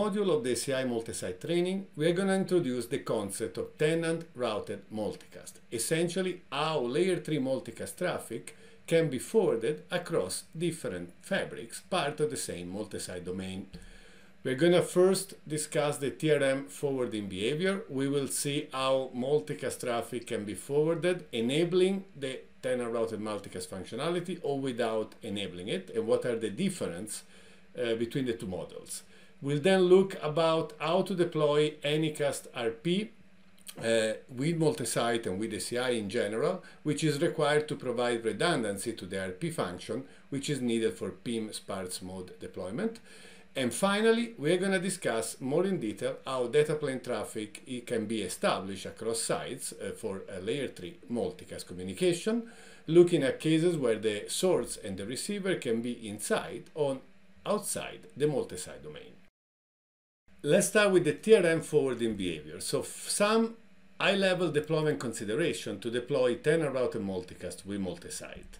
module of the ACI multi-site training, we are going to introduce the concept of Tenant Routed Multicast, essentially how Layer 3 multicast traffic can be forwarded across different fabrics, part of the same multi-site domain. We're going to first discuss the TRM forwarding behavior. We will see how multicast traffic can be forwarded, enabling the Tenant Routed Multicast functionality or without enabling it, and what are the differences between the two models. We'll then look about how to deploy Anycast RP with multi-site and with ACI in general, which is required to provide redundancy to the RP function, which is needed for PIM sparse mode deployment. And finally, we're going to discuss more in detail how data plane traffic can be established across sites for a Layer 3 multicast communication, looking at cases where the source and the receiver can be inside or outside the multi-site domain. Let's start with the TRM forwarding behavior. So some high-level deployment consideration to deploy Tenant Routed Multicast with multi-site.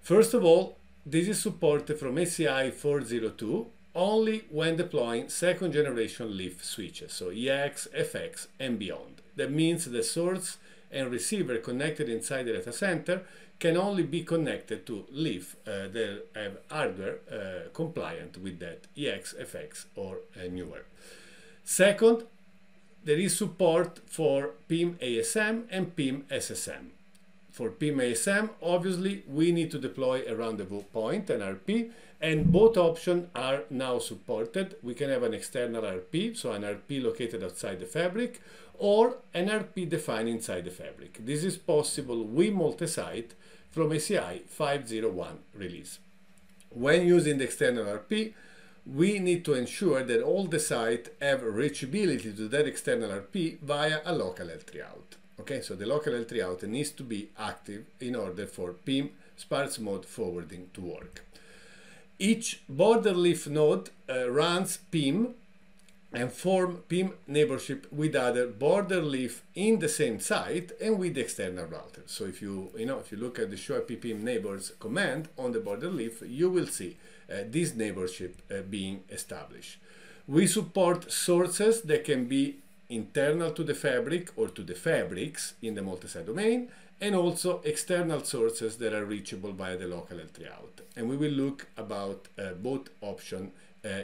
First of all, this is supported from ACI 402 only when deploying second-generation leaf switches, so EX, FX, and beyond. That means the source and receiver connected inside the data center can only be connected to leaf that have hardware compliant with that EX, FX, or newer. Second, there is support for PIM ASM and PIM SSM. For PIM ASM, obviously, we need to deploy a rendezvous point, an RP, and both options are now supported. We can have an external RP, so an RP located outside the fabric, or an RP defined inside the fabric. This is possible with multi-site from ACI 501 release. When using the external RP, we need to ensure that all the sites have reachability to that external RP via a local L3out. Okay, so the local L3out needs to be active in order for PIM sparse mode forwarding to work. Each border leaf node runs PIM and form PIM neighborship with other border leaf in the same site and with the external router. So if you look at the show IP PIM neighbors command on the border leaf, you will see this neighborship being established. We support sources that can be internal to the fabric or to the fabrics in the multi-site domain, and also external sources that are reachable by the local L3out. And we will look about both options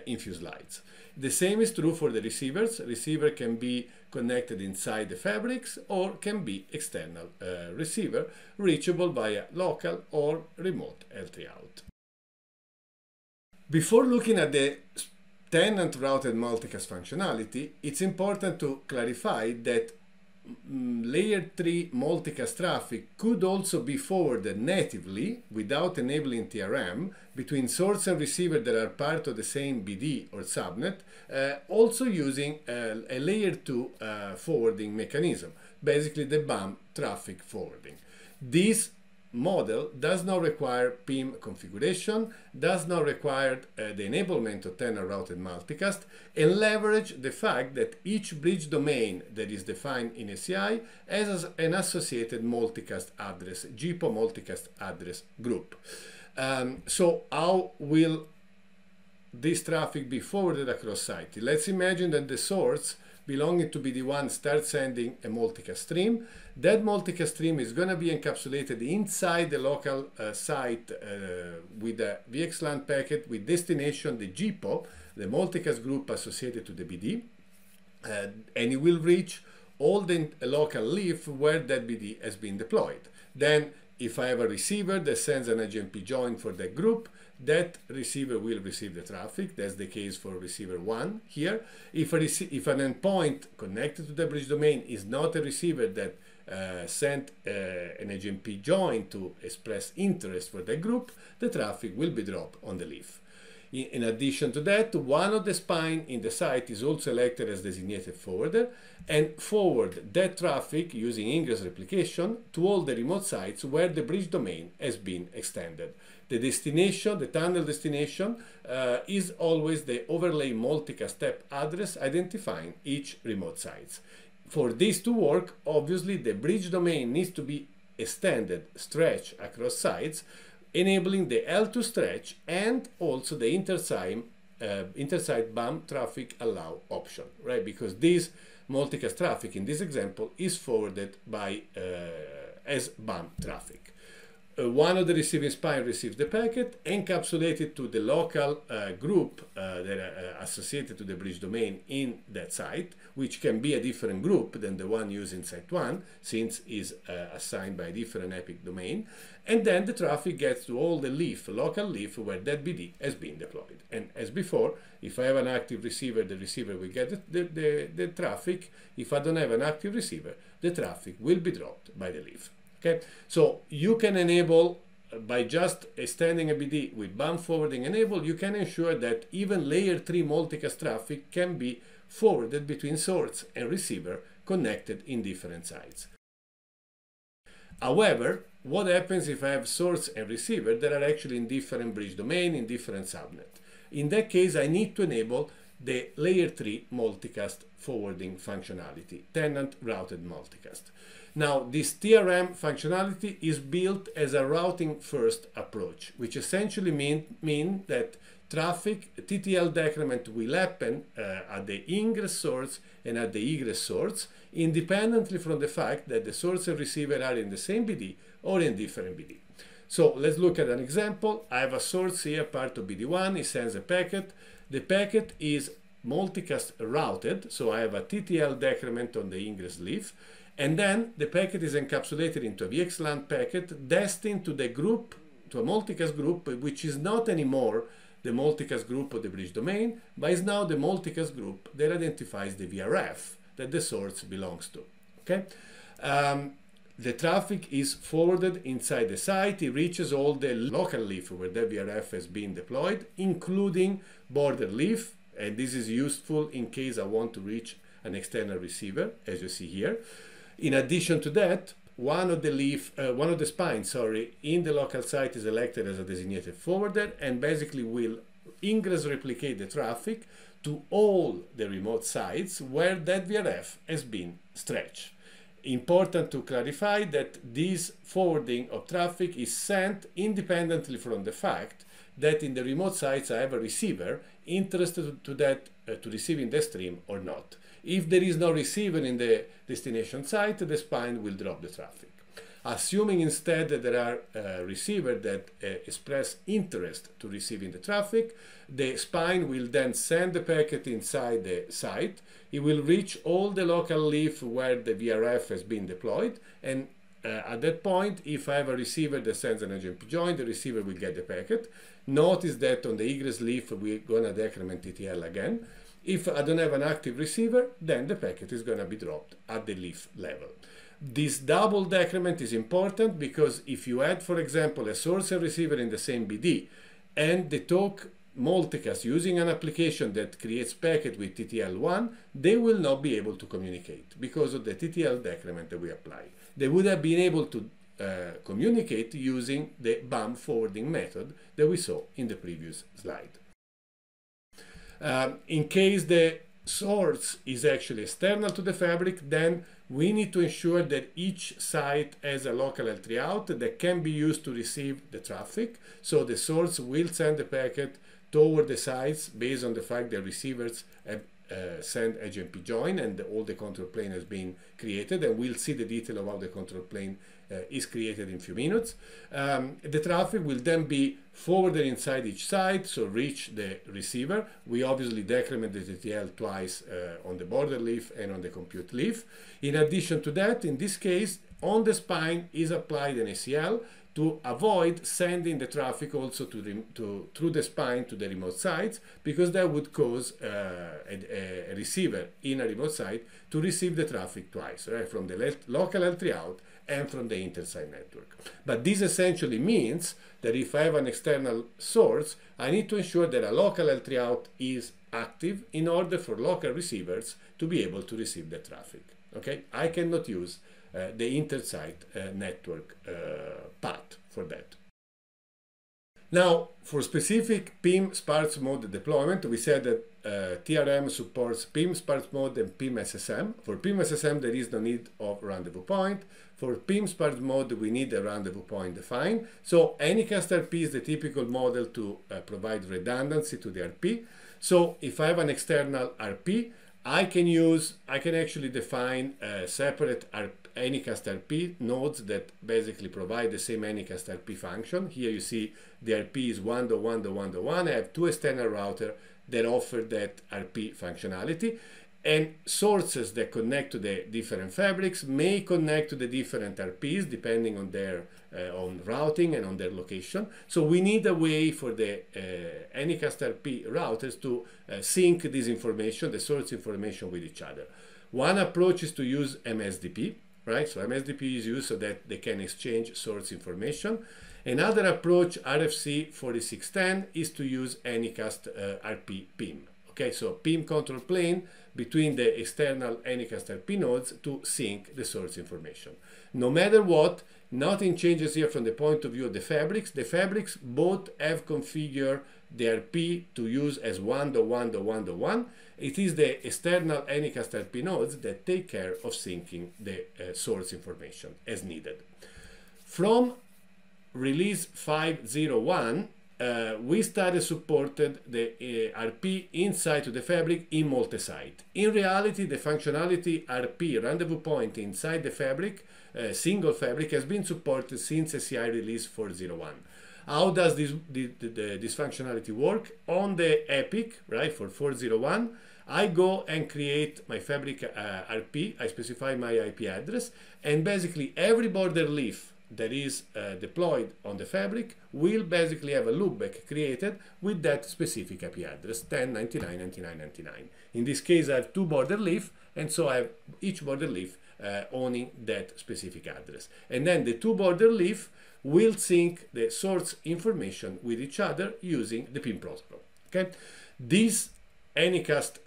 in few slides. The same is true for the receivers. Receiver can be connected inside the fabrics or can be external receiver, reachable via local or remote L3out. Before looking at the Tenant Routed Multicast functionality, it's important to clarify that Layer 3 multicast traffic could also be forwarded natively without enabling TRM between source and receiver that are part of the same BD or subnet, also using a Layer 2 forwarding mechanism, basically the BAM traffic forwarding. This model does not require PIM configuration, does not require the enablement of Tenant Routed Multicast, and leverage the fact that each bridge domain that is defined in ACI has an associated multicast address, GPO multicast address group. So how will this traffic be forwarded across site? Let's imagine that the source belonging to BD1 starts sending a multicast stream. That multicast stream is going to be encapsulated inside the local site with a VXLAN packet with destination, the GPO, the multicast group associated to the BD, and it will reach all the local leaf where that BD has been deployed. Then, if I have a receiver that sends an IGMP join for that group, that receiver will receive the traffic. That's the case for receiver 1 here. If an endpoint connected to the bridge domain is not a receiver that sent an IGMP join to express interest for that group, the traffic will be dropped on the leaf. In addition to that, one of the spine in the site is also selected as designated forwarder and forward that traffic using ingress replication to all the remote sites where the bridge domain has been extended. The destination, the tunnel destination, is always the overlay multicast step address identifying each remote site. For this to work, obviously the bridge domain needs to be extended, stretched across sites, enabling the L2 stretch and also the inter-site intersite BAM traffic allow option, right? Because this multicast traffic in this example is forwarded by as BAM traffic. One of the receiving spine receives the packet, encapsulated to the local group that are associated to the bridge domain in that site, which can be a different group than the one used in site 1, since is assigned by a different EPIC domain. And then the traffic gets to all the leaf, local leaf, where that BD has been deployed. And as before, if I have an active receiver, the receiver will get the traffic. If I don't have an active receiver, the traffic will be dropped by the leaf. Okay, so you can enable, by just extending a BD with BAM forwarding enable, you can ensure that even layer 3 multicast traffic can be forwarded between source and receiver connected in different sites. However, what happens if I have source and receiver that are actually in different bridge domain, in different subnet? In that case, I need to enable the layer 3 multicast forwarding functionality, tenant routed multicast. Now, this TRM functionality is built as a routing first approach, which essentially mean that traffic, TTL decrement will happen at the ingress source and at the egress source, independently from the fact that the source and receiver are in the same BD or in different BD. So let's look at an example. I have a source here, part of BD1, it sends a packet. The packet is multicast routed, so I have a TTL decrement on the ingress leaf. And then the packet is encapsulated into a VXLAN packet destined to the group, to a multicast group, which is not anymore the multicast group of the bridge domain, but is now the multicast group that identifies the VRF that the source belongs to. Okay, the traffic is forwarded inside the site. It reaches all the local leaf where the VRF has been deployed, including border leaf, and this is useful in case I want to reach an external receiver, as you see here. In addition to that, one of the spines, sorry, in the local site is elected as a designated forwarder and basically will ingress replicate the traffic to all the remote sites where that VRF has been stretched. Important to clarify that this forwarding of traffic is sent independently from the fact that in the remote sites I have a receiver interested to receiving the stream or not. If there is no receiver in the destination site, the spine will drop the traffic. Assuming instead that there are receivers that express interest to receiving the traffic, the spine will then send the packet inside the site. It will reach all the local leaf where the VRF has been deployed. And at that point, if I have a receiver that sends an IGMP join, the receiver will get the packet. Notice that on the egress leaf, we're going to decrement TTL again. If I don't have an active receiver, then the packet is going to be dropped at the leaf level. This double decrement is important because if you add, for example, a source and receiver in the same BD and they talk multicast using an application that creates packet with TTL1, they will not be able to communicate because of the TTL decrement that we apply. They would have been able to communicate using the BAM forwarding method that we saw in the previous slide. In case the source is actually external to the fabric, then we need to ensure that each site has a local L3out that can be used to receive the traffic. So the source will send the packet toward the sites based on the fact that receivers have sent IGMP join and all the control plane has been created, and we'll see the detail of how the control plane is created in a few minutes. The traffic will then be forwarded inside each site, so reach the receiver. We obviously decrement the TTL twice on the border leaf and on the compute leaf. In addition to that, in this case, on the spine is applied an ACL to avoid sending the traffic also through the spine to the remote sites, because that would cause a receiver in a remote site to receive the traffic twice, right? From the local L3 out and from the intersite network. But this essentially means that if I have an external source, I need to ensure that a local L3 out is active in order for local receivers to be able to receive the traffic. Okay, I cannot use the intersite network path for that. Now, for specific PIM sparse mode deployment, we said that TRM supports PIM sparse mode and PIM SSM. For PIM SSM, there is no need of rendezvous point. For PIM sparse mode, we need a rendezvous point defined. So Anycast RP is the typical model to provide redundancy to the RP. So if I have an external RP, I can actually define separate Anycast RP nodes that basically provide the same Anycast RP function. Here you see the RP is 1.1.1.1. I have two external routers that offer that RP functionality, and sources that connect to the different fabrics may connect to the different RPs depending on their on routing and on their location. So we need a way for the Anycast RP routers to sync this information, the source information, with each other. One approach is to use MSDP, right? So MSDP is used so that they can exchange source information. Another approach, RFC 4610, is to use Anycast RP PIM. Okay, so PIM control plane between the external Anycast RP nodes to sync the source information. No matter what, nothing changes here from the point of view of the fabrics. The fabrics both have configured the RP to use as 1.1.1.1. It is the external Anycast RP nodes that take care of syncing the source information as needed. From Release 5.0.1, we started supported the RP inside to the fabric in multi-site. In reality, the functionality RP rendezvous point inside the fabric, single fabric, has been supported since ACI release 4.0.1. How does this functionality work? On the EPIC, right, for 4.0.1, I go and create my fabric RP, I specify my IP address, and basically every border leaf that is deployed on the fabric will basically have a loopback created with that specific IP address, 10.99.99.99. In this case, I have two border leaf, and so I have each border leaf owning that specific address. And then the two border leaf will sync the source information with each other using the PIM protocol. Okay? This Anycast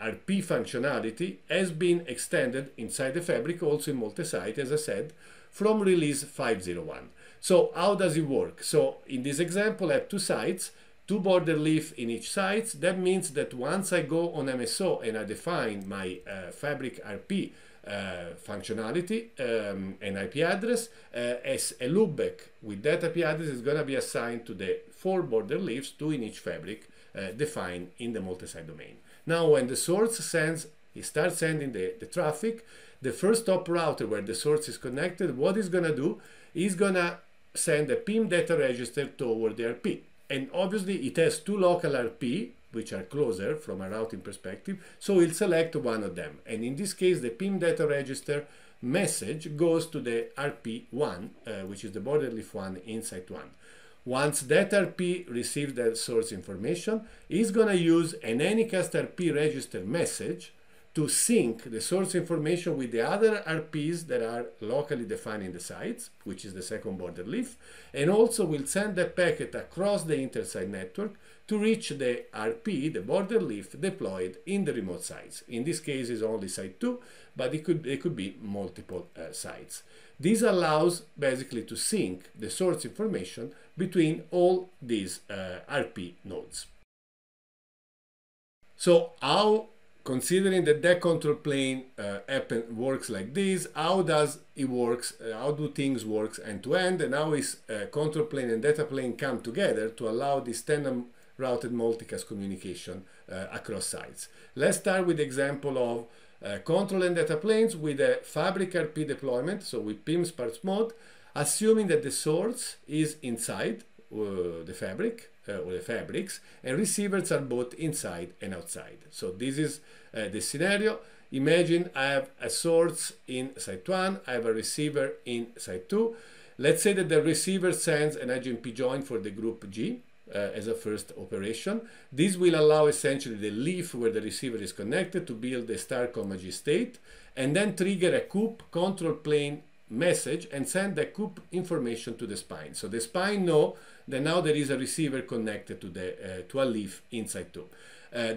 RP functionality has been extended inside the fabric, also in multi-site, as I said, from release 5.0.1. So how does it work? So in this example, I have two sites, two border leaf in each site. That means that once I go on MSO and I define my fabric RP functionality and IP address, as a loopback with that IP address is gonna be assigned to the four border leaves, two in each fabric, defined in the multi-site domain. Now, when the source sends, it starts sending the traffic, the first top router where the source is connected, what it's gonna do is gonna send a PIM data register toward the RP. And obviously it has two local RP, which are closer from a routing perspective, so it'll select one of them. And in this case, the PIM data register message goes to the RP1, which is the border leaf one inside one. Once that RP receives that source information, it's gonna use an Anycast RP register message to sync the source information with the other RPs that are locally defined in the sites, which is the second border leaf, and also will send that packet across the inter-site network to reach the RP, the border leaf, deployed in the remote sites. In this case, it's only site 2, but it could be multiple sites. This allows basically to sync the source information between all these RP nodes. So how, considering that that control plane works like this, how do things work end to end, and how is control plane and data plane come together to allow this Tenant Routed Multicast communication across sites? Let's start with the example of control and data planes with a fabric RP deployment, so with PIM sparse mode, assuming that the source is inside the fabric, or the fabrics, and receivers are both inside and outside. So this is the scenario. Imagine I have a source in site 1, I have a receiver in site 2. Let's say that the receiver sends an IGMP join for the group G as a first operation. This will allow essentially the leaf where the receiver is connected to build the *G state, and then trigger a Coop control plane message and send the Coop information to the spine. So the spine know that now there is a receiver connected to the to a leaf inside 2.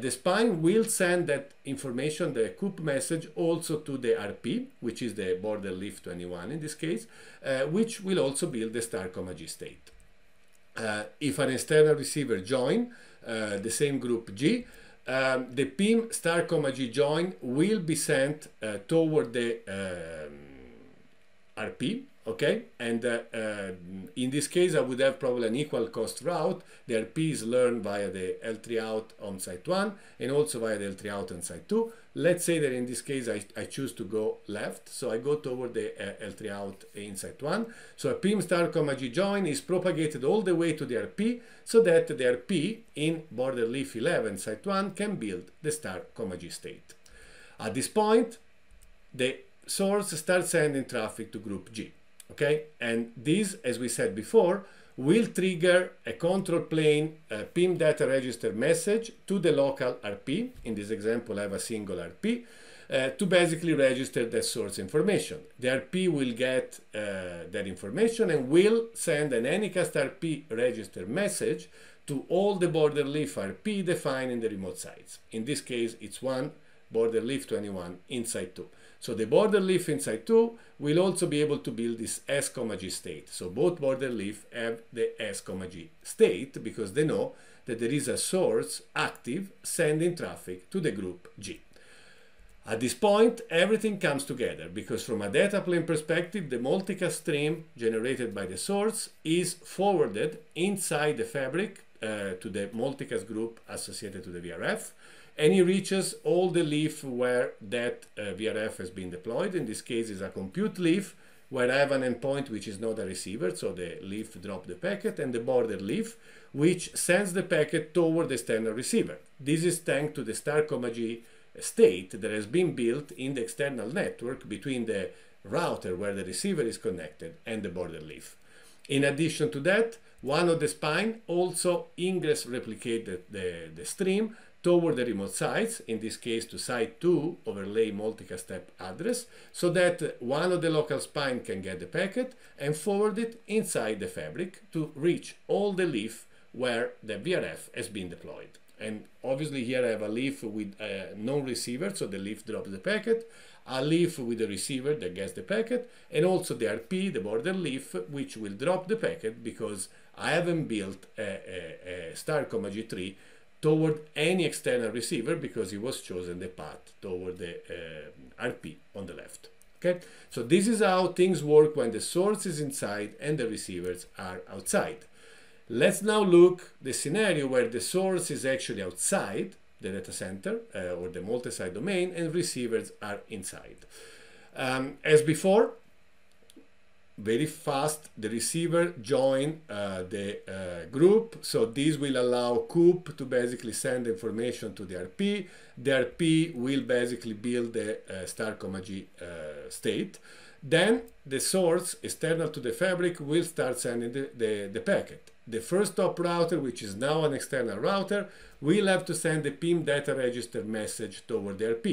The spine will send that information, the Coop message, also to the RP, which is the border leaf 21 in this case, which will also build the *G state. if an external receiver join the same group G, the PIM *G join will be sent toward the RP, okay? And in this case, I would have probably an equal cost route. The RP is learned via the L3out on site 1 and also via the L3out on site 2. Let's say that in this case, I choose to go left. So I go toward the L3out in site 1. So a PIM *G join is propagated all the way to the RP so that the RP in border leaf 11 site 1 can build the *G state. At this point, the source starts sending traffic to group G, okay? And this, as we said before, will trigger a control plane PIM data register message to the local RP. In this example, I have a single RP to basically register the source information. The RP will get that information and will send an Anycast RP register message to all the border leaf RP defined in the remote sites. In this case, it's one border leaf 21 inside 2. So the border leaf inside 2 will also be able to build this S,G state. So both border leaf have the S,G state because they know that there is a source active sending traffic to the group G. At this point, everything comes together because from a data plane perspective, the multicast stream generated by the source is forwarded inside the fabric to the multicast group associated to the VRF. And it reaches all the leaf where that VRF has been deployed. In this case, is a compute leaf where I have an endpoint which is not a receiver, so the leaf drops the packet, and the border leaf, which sends the packet toward the external receiver. This is thanks to the *G state that has been built in the external network between the router where the receiver is connected and the border leaf. In addition to that, one of the spine also ingress replicated the stream toward the remote sites, in this case to site 2 overlay multicast step address, so that one of the local spine can get the packet and forward it inside the fabric to reach all the leaf where the VRF has been deployed. And obviously here I have a leaf with no receiver, so the leaf drops the packet, a leaf with a receiver that gets the packet, and also the RP, the border leaf, which will drop the packet because I haven't built a *G tree toward any external receiver because it was chosen the path toward the RP on the left. Okay, so this is how things work when the source is inside and the receivers are outside. Let's now look the scenario where the source is actually outside the data center or the multi-site domain and receivers are inside. As before, very fast, the receiver join the group. So this will allow Coop to basically send information to the RP. The RP will basically build the *G state. Then the source external to the fabric will start sending the packet. The first top router, which is now an external router, will have to send the PIM data register message toward the RP.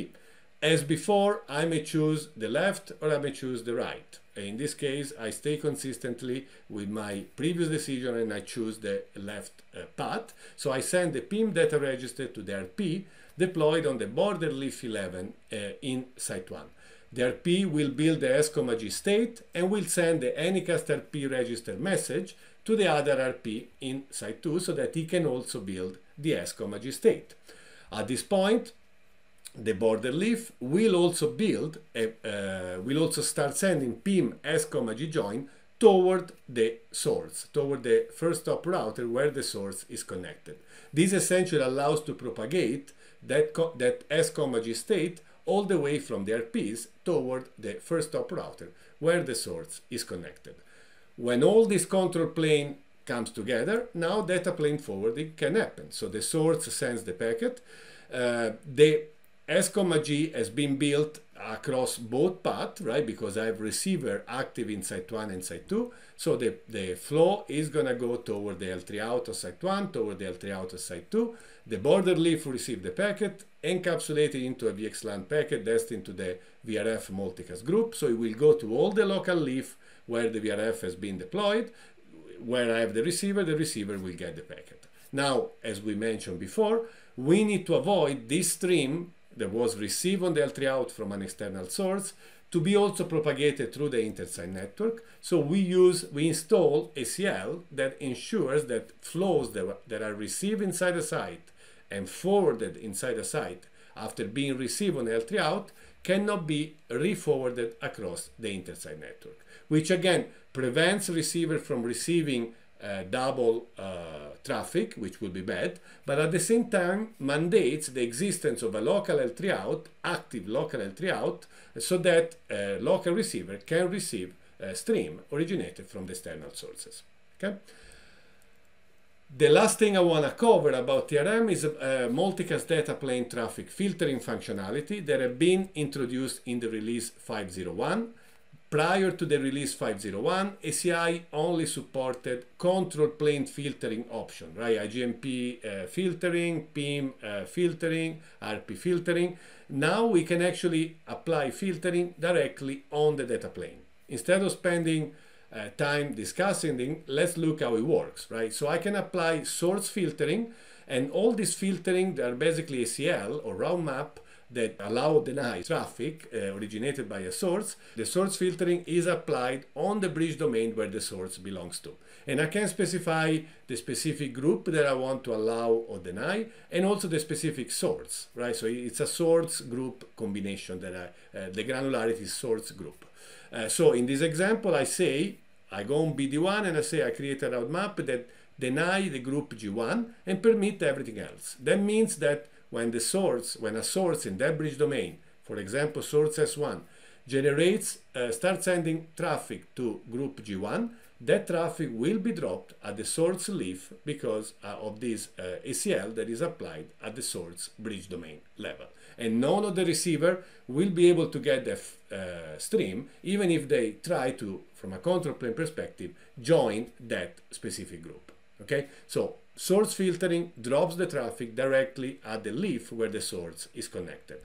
As before, I may choose the left or I may choose the right. In this case, I stay consistently with my previous decision and I choose the left path. So I send the PIM data register to the RP deployed on the border leaf 11 in site 1. The RP will build the S,G state and will send the Anycast RP register message to the other RP in site 2 so that he can also build the S,G state. At this point, the border leaf will also build, will also start sending PIM S,G join toward the source, toward the first top router where the source is connected. This essentially allows to propagate that S,G state all the way from the RPs toward the first top router where the source is connected. When all this control plane comes together, now data plane forwarding can happen. So the source sends the packet. The S,G has been built across both paths, right? Because I have receiver active in site 1 and site 2. So the flow is going to go toward the L3out of site 1, toward the L3out of site 2. The border leaf received the packet, encapsulated into a VXLAN packet destined to the VRF multicast group. So it will go to all the local leaf where the VRF has been deployed. Where I have the receiver will get the packet. Now, as we mentioned before, we need to avoid this stream that was received on the L3out from an external source to be also propagated through the intersite network. So we install ACL that ensures that flows that are received inside a site and forwarded inside a site after being received on L3out cannot be re-forwarded across the intersite network, which again prevents receiver from receiving double traffic, which would be bad, but at the same time mandates the existence of a local L3out, active local L3out, so that a local receiver can receive a stream originated from the external sources. Okay? The last thing I want to cover about TRM is multicast data plane traffic filtering functionality that have been introduced in the release 5.01. Prior to the release 5.01, ACI only supported control plane filtering option, right? IGMP filtering, PIM filtering, RP filtering. Now we can actually apply filtering directly on the data plane. Instead of spending time discussing it, let's look how it works, right? So I can apply source filtering, and all this filtering are basically ACL or round map that allow deny traffic originated by a source. The source filtering is applied on the bridge domain where the source belongs to. And I can specify the specific group that I want to allow or deny, and also the specific source, right? So it's a source group combination that the granularity is source group. So in this example, I say, I go on BD1 and I say I create a route map that deny the group G1 and permit everything else. That means that when a source in that bridge domain, for example, source S1, starts sending traffic to group G1, that traffic will be dropped at the source leaf because of this ACL that is applied at the source bridge domain level. And none of the receiver will be able to get the stream, even if they try to, from a control plane perspective, join that specific group. Okay, so source filtering drops the traffic directly at the leaf where the source is connected.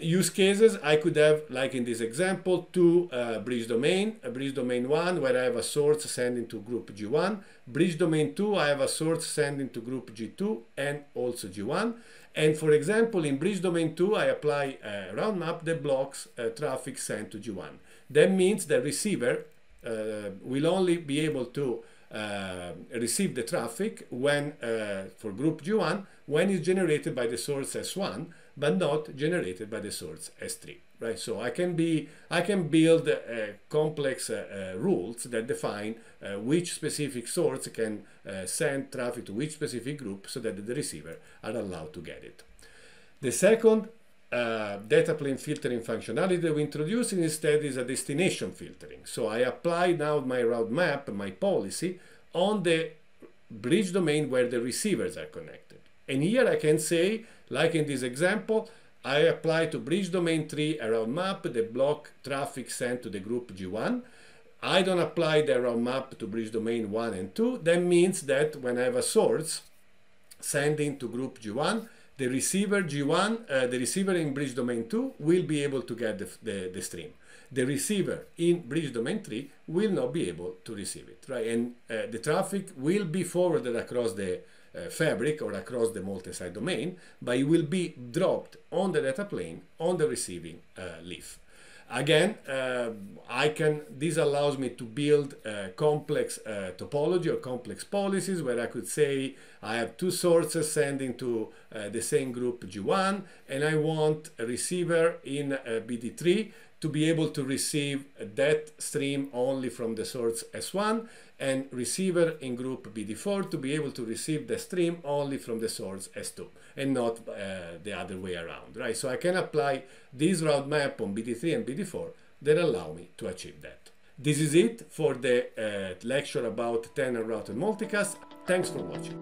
Use cases, I could have, like in this example, two bridge domain, a bridge domain 1 where I have a source sending to group G1, bridge domain 2 I have a source sending to group G2 and also G1, and for example in bridge domain 2 I apply a round map that blocks traffic sent to G1. That means the receiver will only be able to receive the traffic when for group G1 when it's generated by the source S1, but not generated by the source S3, right? So I can build complex rules that define which specific source can send traffic to which specific group so that the receiver are allowed to get it. The second data plane filtering functionality that we introduced instead is a destination filtering. So I apply now my route map, my policy, on the bridge domain where the receivers are connected. And here I can say, like in this example, I apply to bridge domain 3 a route map that block traffic sent to the group G1. I don't apply the route map to bridge domain 1 and 2. That means that when I have a source sending to group G1, the receiver in bridge domain 2 will be able to get the stream. The receiver in bridge domain 3 will not be able to receive it, right? And the traffic will be forwarded across the fabric or across the multi-site domain, but it will be dropped on the data plane on the receiving leaf. Again, this allows me to build complex topology or complex policies where I could say I have two sources sending to the same group G1, and I want a receiver in BD3 to be able to receive that stream only from the source S1, and receiver in group BD4 to be able to receive the stream only from the source S2, and not the other way around, right? So I can apply this route map on BD3 and BD4 that allow me to achieve that. This is it for the lecture about Tenant Routed Multicast. Thanks for watching.